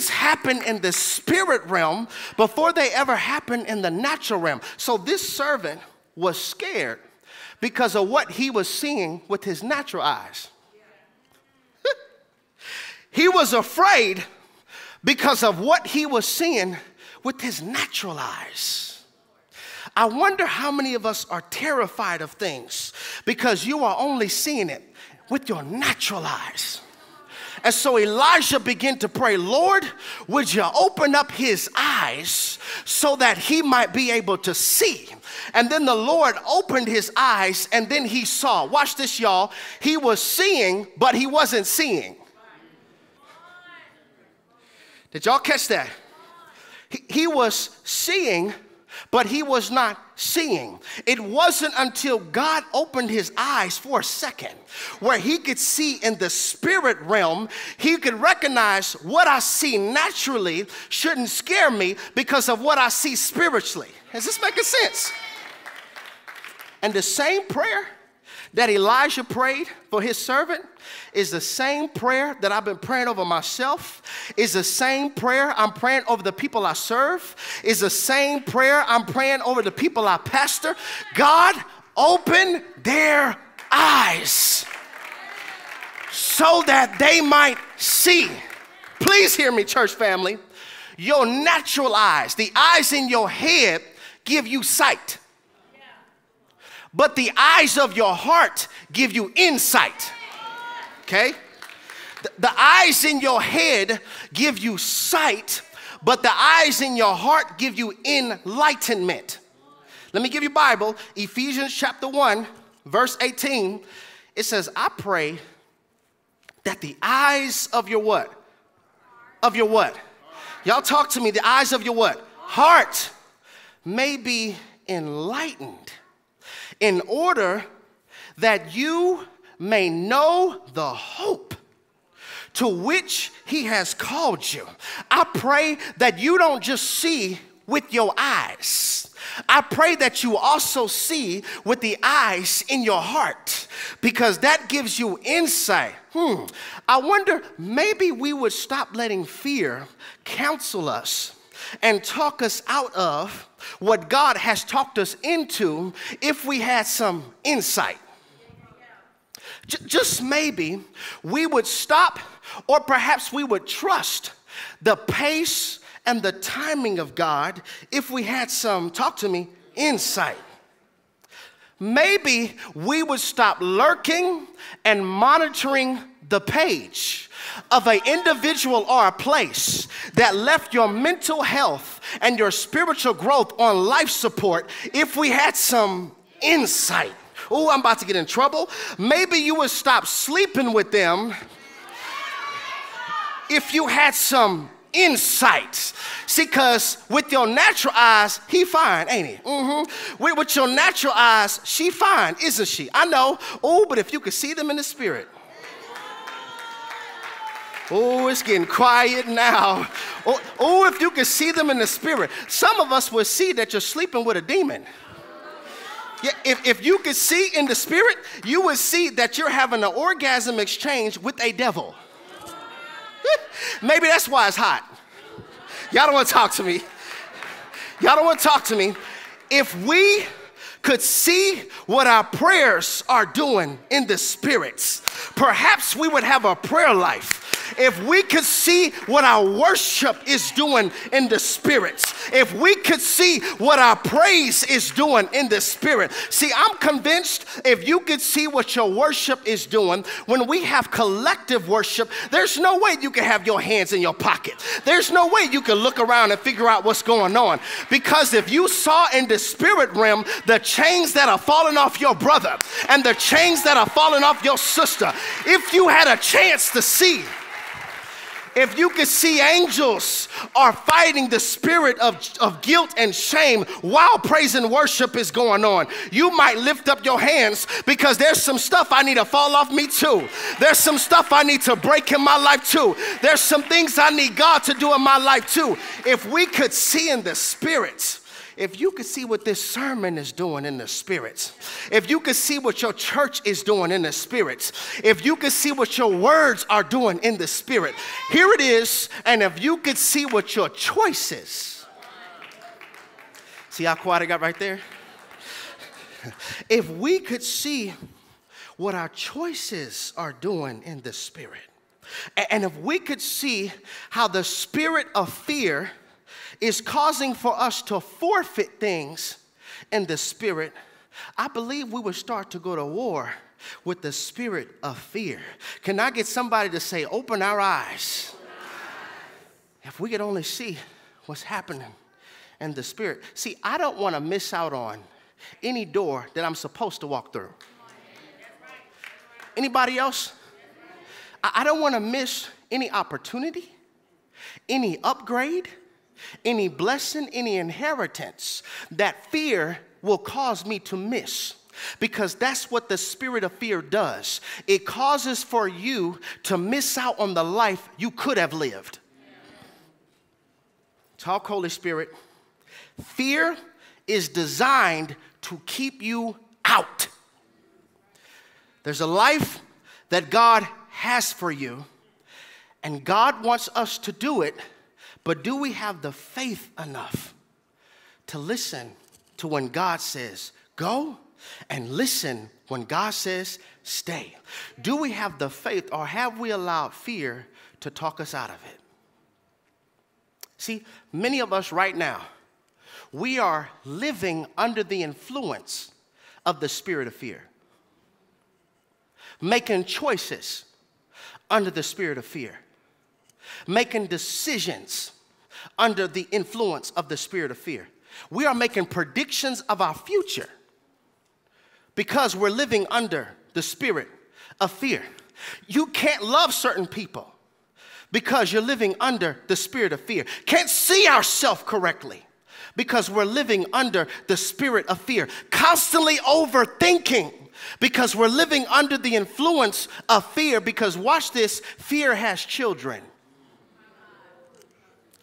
things happen in the spirit realm before they ever happen in the natural realm. So this servant was scared because of what he was seeing with his natural eyes. He was afraid because of what he was seeing with his natural eyes. I wonder how many of us are terrified of things because you are only seeing it with your natural eyes. And so Elijah began to pray, Lord, would you open up his eyes so that he might be able to see? And then the Lord opened his eyes and then he saw. Watch this, y'all. He was seeing, but he wasn't seeing. Did y'all catch that? He was seeing, but he was not seeing. It wasn't until God opened his eyes for a second where he could see in the spirit realm, he could recognize what I see naturally shouldn't scare me because of what I see spiritually. Is this making sense? And the same prayer that Elijah prayed for his servant is the same prayer that I've been praying over myself, is the same prayer I'm praying over the people I serve, is the same prayer I'm praying over the people I pastor. God, open their eyes so that they might see. Please hear me, church family. Your natural eyes, the eyes in your head, give you sight. But the eyes of your heart give you insight, okay? The eyes in your head give you sight, but the eyes in your heart give you enlightenment. Let me give you Bible, Ephesians chapter 1, verse 18. It says, I pray that the eyes of your what? Of your what? Y'all talk to me, the eyes of your what? Heart may be enlightened, in order that you may know the hope to which he has called you. I pray that you don't just see with your eyes. I pray that you also see with the eyes in your heart, because that gives you insight. I wonder, maybe we would stop letting fear counsel us and talk us out of what God has talked us into if we had some insight. Just maybe we would stop, or perhaps we would trust the pace and the timing of God if we had some, talk to me, insight. Maybe we would stop lurking and monitoring the page of an individual or a place that left your mental health and your spiritual growth on life support if we had some insight. Oh, I'm about to get in trouble. Maybe you would stop sleeping with them if you had some insights. See, because with your natural eyes, he fine, ain't he? With your natural eyes, she fine, isn't she? I know. Oh, but if you could see them in the spirit. Oh, it's getting quiet now. Oh, if you can see them in the spirit. Some of us will see that you're sleeping with a demon. Yeah, if you could see in the spirit, you would see that you're having an orgasm exchange with a devil. Maybe that's why it's hot. Y'all don't want to talk to me. Y'all don't want to talk to me. If we could see what our prayers are doing in the spirits, perhaps we would have a prayer life. If we could see what our worship is doing in the spirits, if we could see what our praise is doing in the spirit. See, I'm convinced if you could see what your worship is doing, when we have collective worship, there's no way you can have your hands in your pocket. There's no way you can look around and figure out what's going on. Because if you saw in the spirit realm, the chains that are falling off your brother and the chains that are falling off your sister, if you had a chance to see, if you could see angels are fighting the spirit of guilt and shame while praise and worship is going on, you might lift up your hands because there's some stuff I need to fall off me too. There's some stuff I need to break in my life too. There's some things I need God to do in my life too. If we could see in the spirit, if you could see what this sermon is doing in the spirits, if you could see what your church is doing in the spirits, if you could see what your words are doing in the spirit, here it is, and if you could see what your choice is. See how quiet I got right there? If we could see what our choices are doing in the spirit, and if we could see how the spirit of fear is causing for us to forfeit things in the spirit, I believe we would start to go to war with the spirit of fear. Can I get somebody to say, open our eyes? If we could only see what's happening in the spirit. See, I don't want to miss out on any door that I'm supposed to walk through. Anybody else? I don't want to miss any opportunity, any upgrade, any blessing, any inheritance that fear will cause me to miss, because that's what the spirit of fear does. It causes for you to miss out on the life you could have lived. Talk, Holy Spirit. Fear is designed to keep you out. There's a life that God has for you, and God wants us to do it, but do we have the faith enough to listen to when God says go and listen when God says stay? Do we have the faith, or have we allowed fear to talk us out of it? See, many of us right now, we are living under the influence of the spirit of fear, making choices under the spirit of fear, making decisions under the influence of the spirit of fear. We are making predictions of our future because we're living under the spirit of fear. You can't love certain people because you're living under the spirit of fear. Can't see ourselves correctly because we're living under the spirit of fear. Constantly overthinking because we're living under the influence of fear, because watch this, fear has children.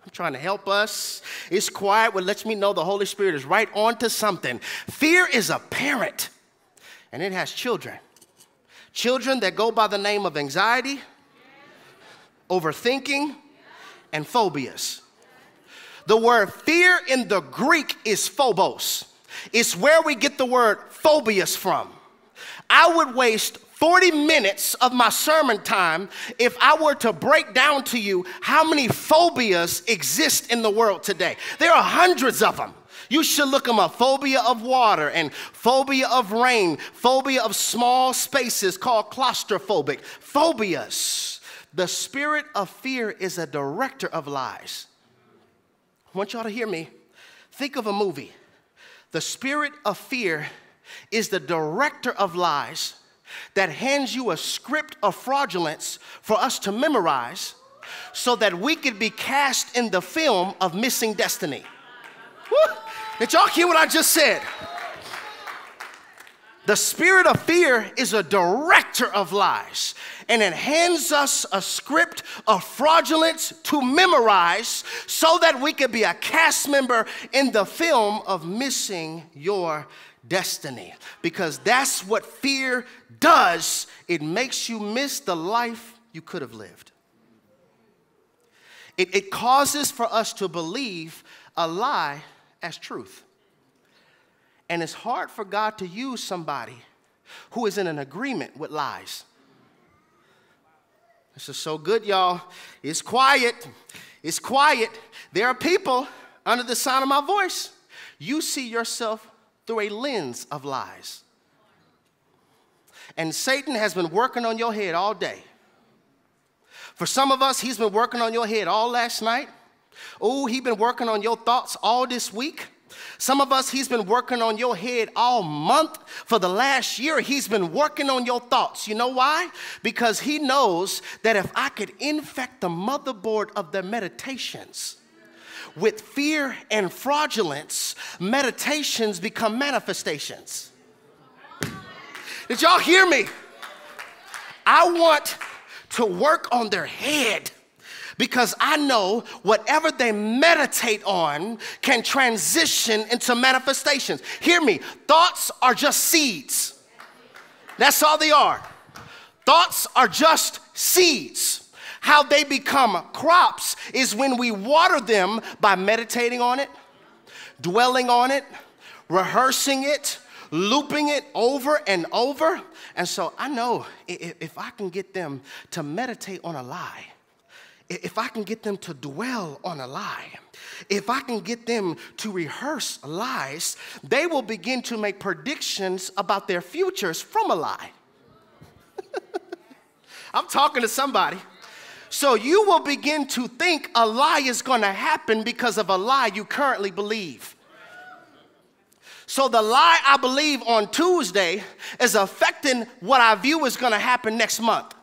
I'm trying to help us. It's quiet, what lets me know the Holy Spirit is right on to something. Fear is a parent, and it has children. Children that go by the name of anxiety, overthinking, and phobias. The word fear in the Greek is phobos. It's where we get the word phobias from. I would waste 40 minutes of my sermon time if I were to break down to you how many phobias exist in the world today. There are hundreds of them. You should look them up. Phobia of water, and phobia of rain, phobia of small spaces called claustrophobic. Phobias. The spirit of fear is a director of lies. I want y'all to hear me. Think of a movie. The spirit of fear is the director of lies that hands you a script of fraudulence for us to memorize so that we could be cast in the film of missing destiny. Woo! Did y'all hear what I just said? The spirit of fear is a director of lies, and it hands us a script of fraudulence to memorize so that we could be a cast member in the film of missing your destiny, because that's what fear does. It makes you miss the life you could have lived. It causes for us to believe a lie as truth. And it's hard for God to use somebody who is in an agreement with lies. This is so good, y'all. It's quiet. It's quiet. There are people under the sound of my voice. You see yourself through a lens of lies. And Satan has been working on your head all day. For some of us, he's been working on your head all last night. Oh, he's been working on your thoughts all this week. Some of us, he's been working on your head all month. For the last year, he's been working on your thoughts. You know why? Because he knows that if I could infect the motherboard of their meditations with fear and fraudulence, meditations become manifestations. Did y'all hear me? I want to work on their head, because I know whatever they meditate on can transition into manifestations. Hear me, thoughts are just seeds. That's all they are. Thoughts are just seeds. How they become crops is when we water them by meditating on it, dwelling on it, rehearsing it, looping it over and over. And so I know if I can get them to meditate on a lie, if I can get them to dwell on a lie, if I can get them to rehearse lies, they will begin to make predictions about their futures from a lie. I'm talking to somebody. So you will begin to think a lie is going to happen because of a lie you currently believe. So the lie I believe on Tuesday is affecting what I view is going to happen next month.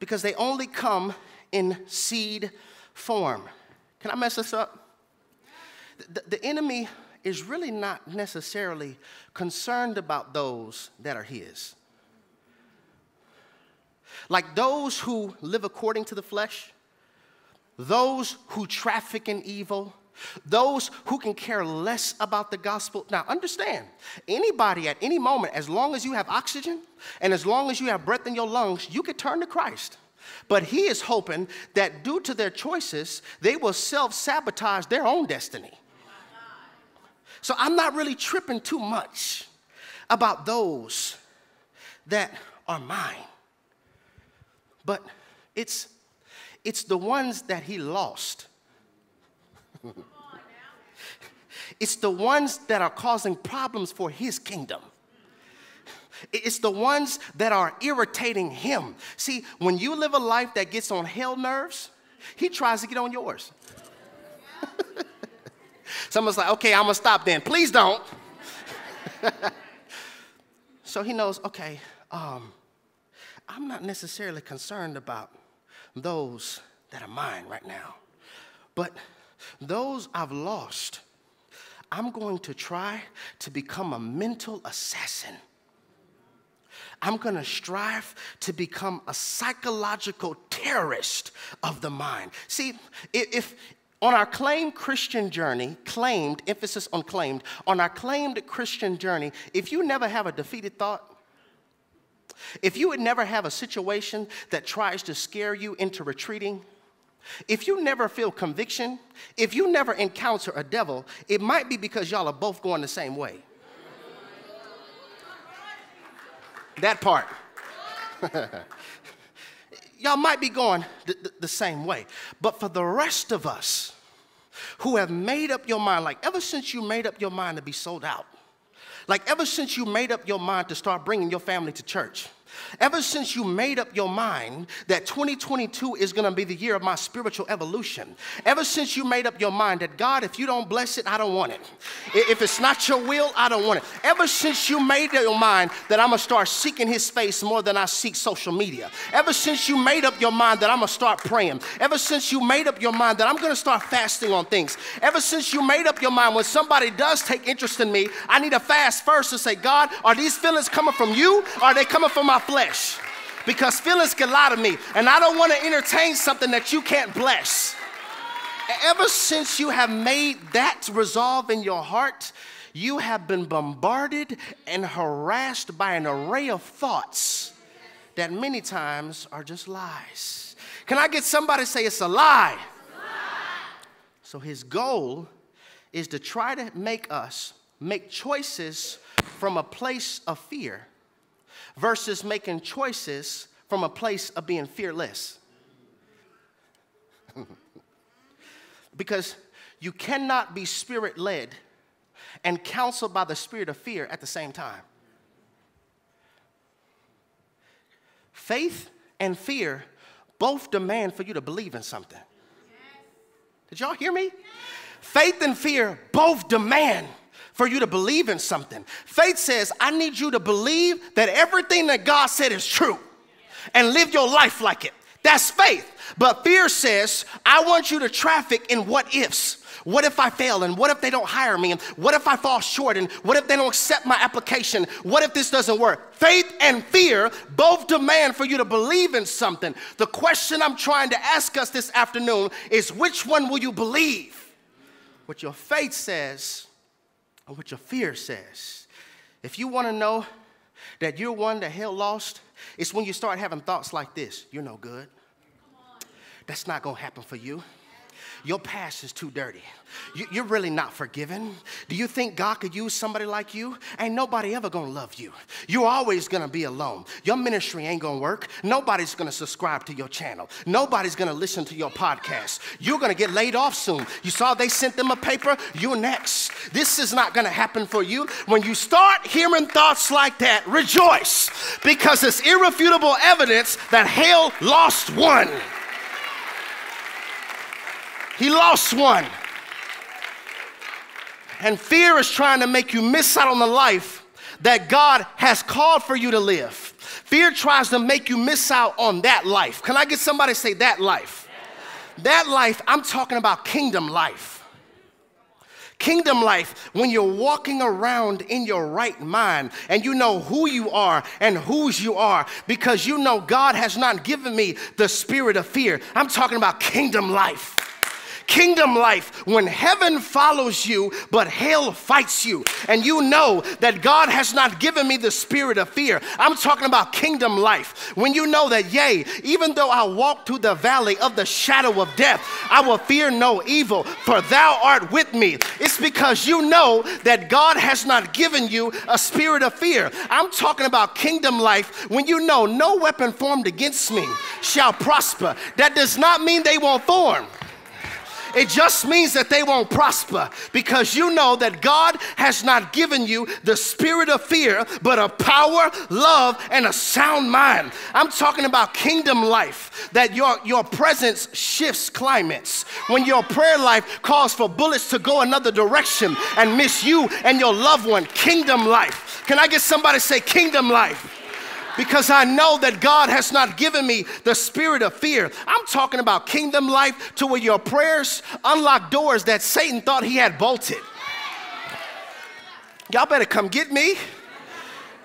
Because they only come in seed form. Can I mess this up? The enemy is really not necessarily concerned about those that are his. Like those who live according to the flesh, those who traffic in evil, those who can care less about the gospel. Now understand, anybody at any moment, as long as you have oxygen and as long as you have breath in your lungs, you could turn to Christ. But he is hoping that due to their choices, they will self-sabotage their own destiny. So I'm not really tripping too much about those that are mine. But it's the ones that he lost. It's the ones that are causing problems for his kingdom. It's the ones that are irritating him. See, when you live a life that gets on hell nerves, he tries to get on yours. Someone's like, okay, I'm going to stop then. Please don't. So he knows, okay, I'm not necessarily concerned about those that are mine right now, but those I've lost, I'm going to try to become a mental assassin. I'm going to strive to become a psychological terrorist of the mind. See, if on our claimed Christian journey, claimed, emphasis on claimed, on our claimed Christian journey, if you never have a defeated thought, if you would never have a situation that tries to scare you into retreating, if you never feel conviction, if you never encounter a devil, it might be because y'all are both going the same way. That part. Y'all might be going the same way. But for the rest of us who have made up your mind, like ever since you made up your mind to be sold out, like ever since you made up your mind to start bringing your family to church, ever since you made up your mind that 2022 is going to be the year of my spiritual evolution, ever since you made up your mind that, God, if you don't bless it, I don't want it. If it's not your will, I don't want it. Ever since you made up your mind that I'm going to start seeking his face more than I seek social media. Ever since you made up your mind that I'm going to start praying. Ever since you made up your mind that I'm going to start fasting on things. Ever since you made up your mind when somebody does take interest in me, I need to fast first and say, God, are these feelings coming from you? Or are they coming from my flesh? Because feelings can lie to me, and I don't want to entertain something that you can't bless. Ever since you have made that resolve in your heart, you have been bombarded and harassed by an array of thoughts that many times are just lies. Can I get somebody to say it's a lie? It's a lie. So his goal is to try to make us make choices from a place of fear versus making choices from a place of being fearless. Because you cannot be spirit-led and counseled by the spirit of fear at the same time. Faith and fear both demand for you to believe in something. Did y'all hear me? Faith and fear both demand for you to believe in something. Faith says, I need you to believe that everything that God said is true and live your life like it. That's faith. But fear says, I want you to traffic in what ifs, What if I fail? And what if they don't hire me? And what if I fall short? And what if they don't accept my application? What if this doesn't work? Faith and fear both demand for you to believe in something. The question I'm trying to ask us this afternoon is, which one will you believe? What your faith says or what your fear says. If you want to know that you're one that hell lost, it's when you start having thoughts like this. You're no good. That's not going to happen for you. Your past is too dirty. You're really not forgiven. Do you think God could use somebody like you? Ain't nobody ever gonna love you. You're always gonna be alone. Your ministry ain't gonna work. Nobody's gonna subscribe to your channel. Nobody's gonna listen to your podcast. You're gonna get laid off soon. You saw they sent them a paper? You're next. This is not gonna happen for you. When you start hearing thoughts like that, rejoice, because it's irrefutable evidence that hell lost one. He lost one. And fear is trying to make you miss out on the life that God has called for you to live. Fear tries to make you miss out on that life. Can I get somebody to say that life? That life, I'm talking about kingdom life. Kingdom life, when you're walking around in your right mind and you know who you are and whose you are, because you know God has not given me the spirit of fear. I'm talking about kingdom life. Kingdom life, when heaven follows you, but hell fights you. And you know that God has not given me the spirit of fear. I'm talking about kingdom life. When you know that, yea, even though I walk through the valley of the shadow of death, I will fear no evil, for thou art with me. It's because you know that God has not given you a spirit of fear. I'm talking about kingdom life when you know no weapon formed against me shall prosper. That does not mean they won't form. It just means that they won't prosper, because you know that God has not given you the spirit of fear, but a power, love, and a sound mind. I'm talking about kingdom life, that your presence shifts climates. When your prayer life calls for bullets to go another direction and miss you and your loved one, kingdom life. Can I get somebody to say kingdom life? Because I know that God has not given me the spirit of fear. I'm talking about kingdom life to where your prayers unlock doors that Satan thought he had bolted. Y'all better come get me.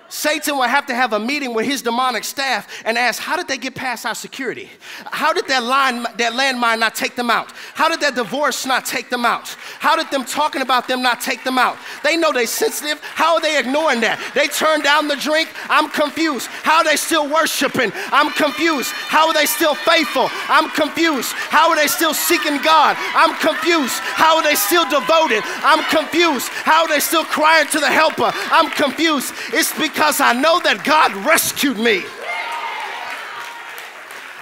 Satan will have to have a meeting with his demonic staff and ask, how did they get past our security? How did that landmine not take them out? How did that divorce not take them out? How did them talking about them not take them out? They know they're sensitive. How are they ignoring that? They turned down the drink. I'm confused. How are they still worshiping? I'm confused. How are they still faithful? I'm confused. How are they still seeking God? I'm confused. How are they still devoted? I'm confused. How are they still crying to the helper? I'm confused. It's because I know that God rescued me.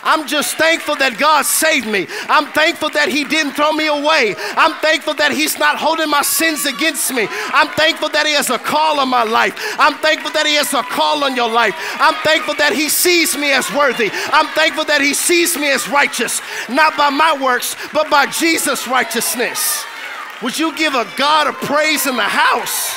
I'm just thankful that God saved me. I'm thankful that he didn't throw me away. I'm thankful that he's not holding my sins against me. I'm thankful that he has a call on my life. I'm thankful that he has a call on your life. I'm thankful that he sees me as worthy. I'm thankful that he sees me as righteous, not by my works, but by Jesus' righteousness. Would you give a God a praise in the house?